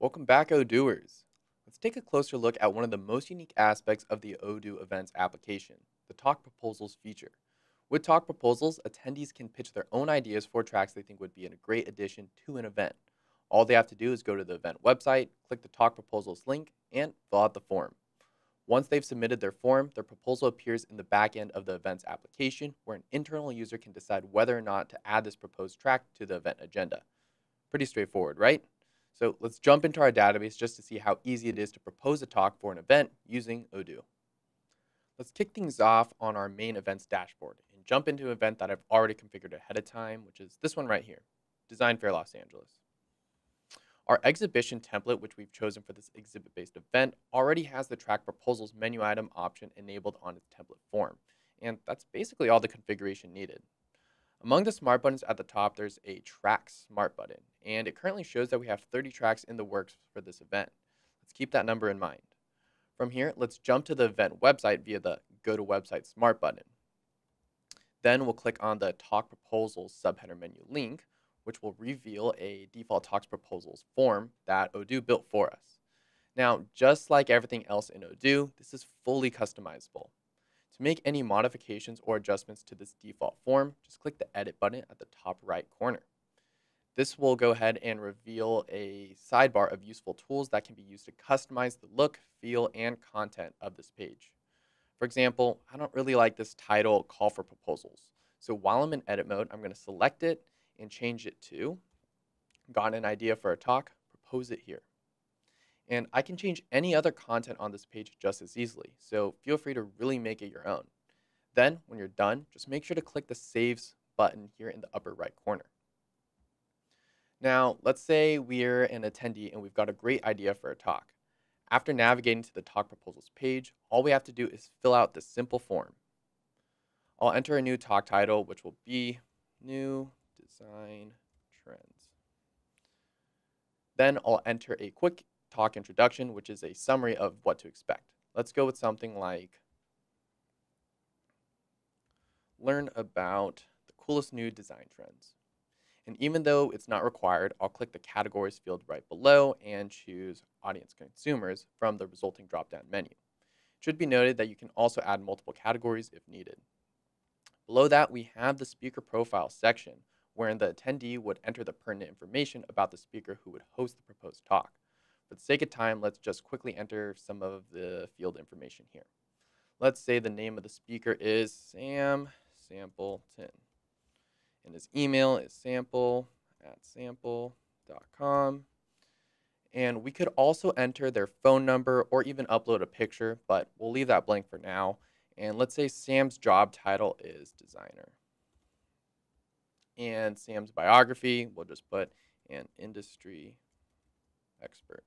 Welcome back, Odooers. Let's take a closer look at one of the most unique aspects of the Odoo events application, the Talk Proposals feature. With Talk Proposals, attendees can pitch their own ideas for tracks they think would be a great addition to an event. All they have to do is go to the event website, click the Talk Proposals link, and fill out the form. Once they've submitted their form, their proposal appears in the back end of the events application, where an internal user can decide whether or not to add this proposed track to the event agenda. Pretty straightforward, right? So let's jump into our database just to see how easy it is to propose a talk for an event using Odoo. Let's kick things off on our main events dashboard and jump into an event that I've already configured ahead of time, which is this one right here, Design Fair Los Angeles. Our exhibition template, which we've chosen for this exhibit-based event, already has the track proposals menu item option enabled on its template form. And that's basically all the configuration needed. Among the smart buttons at the top, there's a track smart button, and it currently shows that we have 30 tracks in the works for this event. Let's keep that number in mind. From here, let's jump to the event website via the Go to Website Smart button. Then we'll click on the Talk Proposals subheader menu link, which will reveal a default Talk Proposals form that Odoo built for us. Now, just like everything else in Odoo, this is fully customizable. To make any modifications or adjustments to this default form, just click the Edit button at the top right corner. This will go ahead and reveal a sidebar of useful tools that can be used to customize the look, feel, and content of this page. For example, I don't really like this title, Call for Proposals. So while I'm in edit mode, I'm going to select it and change it to, Got an idea for a talk, propose it here. And I can change any other content on this page just as easily, so feel free to really make it your own. Then, when you're done, just make sure to click the Save button here in the upper right corner. Now, let's say we're an attendee and we've got a great idea for a talk. After navigating to the Talk Proposals page, all we have to do is fill out this simple form. I'll enter a new talk title, which will be New Design Trends. Then I'll enter a quick talk introduction, which is a summary of what to expect. Let's go with something like learn about the coolest new design trends. And even though it's not required, I'll click the categories field right below and choose audience consumers from the resulting drop-down menu. It should be noted that you can also add multiple categories if needed. Below that, we have the speaker profile section, wherein the attendee would enter the pertinent information about the speaker who would host the proposed talk. For the sake of time, let's just quickly enter some of the field information here. Let's say the name of the speaker is Sam Sampleton. And his email is sample@sample.com. And we could also enter their phone number or even upload a picture, but we'll leave that blank for now. And let's say Sam's job title is designer. And Sam's biography, we'll just put an industry expert.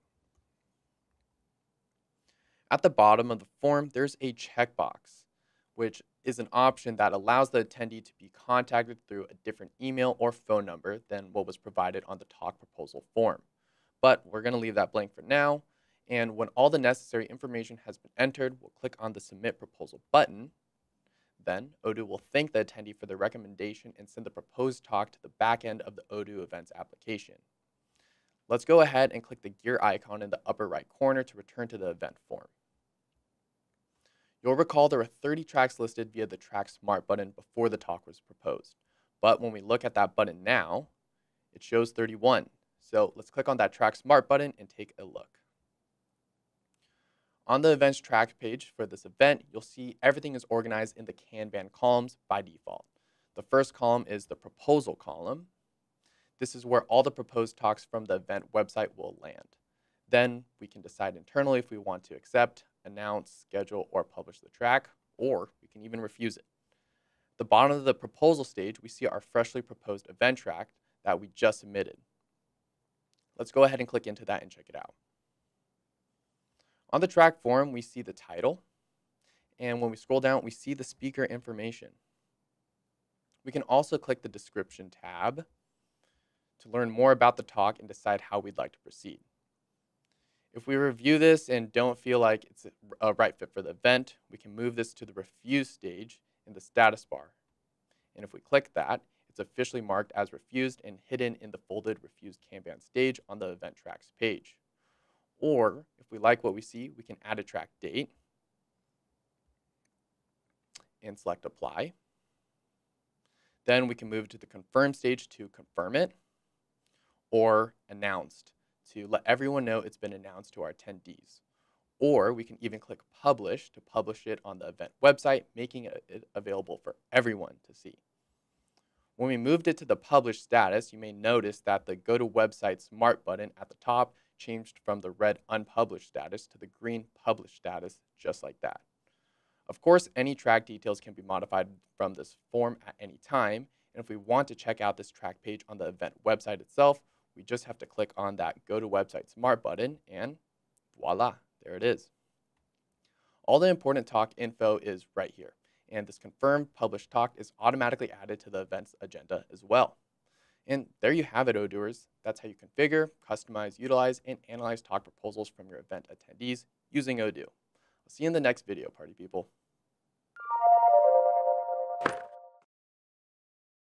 At the bottom of the form, there's a checkbox, which is an option that allows the attendee to be contacted through a different email or phone number than what was provided on the talk proposal form. But we're going to leave that blank for now, and when all the necessary information has been entered, we'll click on the Submit Proposal button. Then, Odoo will thank the attendee for the recommendation and send the proposed talk to the back end of the Odoo Events application. Let's go ahead and click the gear icon in the upper right corner to return to the event form. You'll recall there were 30 tracks listed via the Track Smart button before the talk was proposed. But when we look at that button now, it shows 31. So let's click on that Track Smart button and take a look. On the events track page for this event, you'll see everything is organized in the Kanban columns by default. The first column is the proposal column. This is where all the proposed talks from the event website will land. Then we can decide internally if we want to accept, announce, schedule, or publish the track, or we can even refuse it. At the bottom of the proposal stage, we see our freshly proposed event track that we just submitted. Let's go ahead and click into that and check it out. On the track form, we see the title, and when we scroll down, we see the speaker information. We can also click the description tab to learn more about the talk and decide how we'd like to proceed. If we review this and don't feel like it's a right fit for the event, we can move this to the refuse stage in the status bar. And if we click that, it's officially marked as refused and hidden in the folded refused Kanban stage on the event tracks page. Or if we like what we see, we can add a track date and select apply. Then we can move to the confirm stage to confirm it, or announced to let everyone know it's been announced to our attendees. Or we can even click publish to publish it on the event website, making it available for everyone to see. When we moved it to the publish status, you may notice that the go to website smart button at the top changed from the red unpublished status to the green published status, just like that. Of course, any track details can be modified from this form at any time. And if we want to check out this track page on the event website itself, we just have to click on that Go to Website Smart button, and voila, there it is. All the important talk info is right here, and this confirmed published talk is automatically added to the event's agenda as well. And there you have it, Odooers. That's how you configure, customize, utilize, and analyze talk proposals from your event attendees using Odoo. I'll see you in the next video, party people.